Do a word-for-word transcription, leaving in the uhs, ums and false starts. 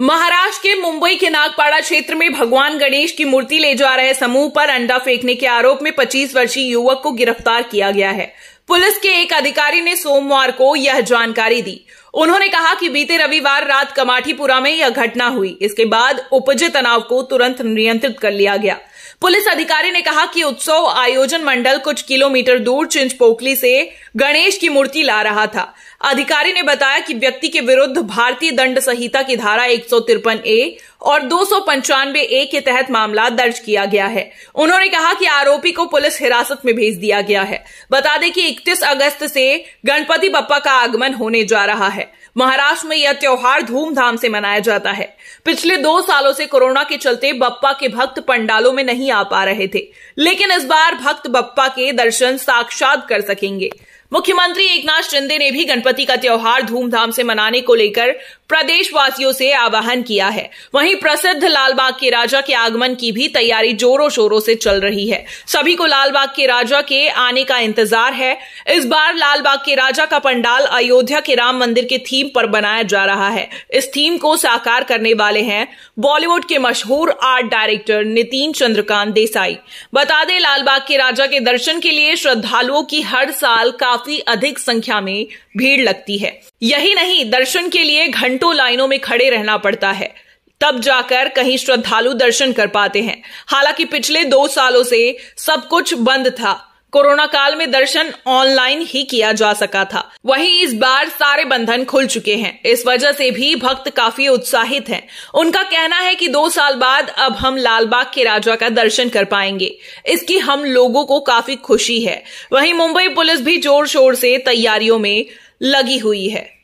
महाराष्ट्र के मुंबई के नागपाड़ा क्षेत्र में भगवान गणेश की मूर्ति ले जा रहे समूह पर अंडा फेंकने के आरोप में पच्चीस वर्षीय युवक को गिरफ्तार किया गया है। पुलिस के एक अधिकारी ने सोमवार को यह जानकारी दी। उन्होंने कहा कि बीते रविवार रात कमाठीपुरा में यह घटना हुई। इसके बाद उपजे तनाव को तुरंत नियंत्रित कर लिया गया। पुलिस अधिकारी ने कहा कि उत्सव आयोजन मंडल कुछ किलोमीटर दूर चिंचपोकली से गणेश की मूर्ति ला रहा था। अधिकारी ने बताया कि व्यक्ति के विरुद्ध भारतीय दंड संहिता की धारा एक सौ तिरपन ए और दो सौ पंचानवे ए के तहत मामला दर्ज किया गया है। उन्होंने कहा कि आरोपी को पुलिस हिरासत में भेज दिया गया है। बता दें कि इकतीस अगस्त से गणपति बप्पा का आगमन होने जा रहा है। महाराष्ट्र में यह त्योहार धूमधाम से मनाया जाता है। पिछले दो सालों से कोरोना के चलते बप्पा के भक्त पंडालों में नहीं आ पा रहे थे, लेकिन इस बार भक्त बप्पा के दर्शन साक्षात कर सकेंगे। मुख्यमंत्री एकनाथ शिंदे ने भी गणपति का त्योहार धूमधाम से मनाने को लेकर प्रदेशवासियों से आह्वान किया है। वहीं प्रसिद्ध लालबाग के राजा के आगमन की भी तैयारी जोरों शोरों से चल रही है। सभी को लालबाग के राजा के आने का इंतजार है। इस बार लालबाग के राजा का पंडाल अयोध्या के राम मंदिर के थीम पर बनाया जा रहा है। इस थीम को साकार करने वाले हैं बॉलीवुड के मशहूर आर्ट डायरेक्टर नितिन चंद्रकांत देसाई। बता दें, लालबाग के राजा के दर्शन के लिए श्रद्धालुओं की हर साल काफी अधिक संख्या में भीड़ लगती है। यही नहीं, दर्शन के लिए घंटों लाइनों में खड़े रहना पड़ता है, तब जाकर कहीं श्रद्धालु दर्शन कर पाते हैं। हालांकि पिछले दो सालों से सब कुछ बंद था। कोरोना काल में दर्शन ऑनलाइन ही किया जा सका था। वहीं इस बार सारे बंधन खुल चुके हैं। इस वजह से भी भक्त काफी उत्साहित हैं। उनका कहना है कि दो साल बाद अब हम लालबाग के राजा का दर्शन कर पाएंगे। इसकी हम लोगों को काफी खुशी है। वहीं मुंबई पुलिस भी जोर शोर से तैयारियों में लगी हुई है।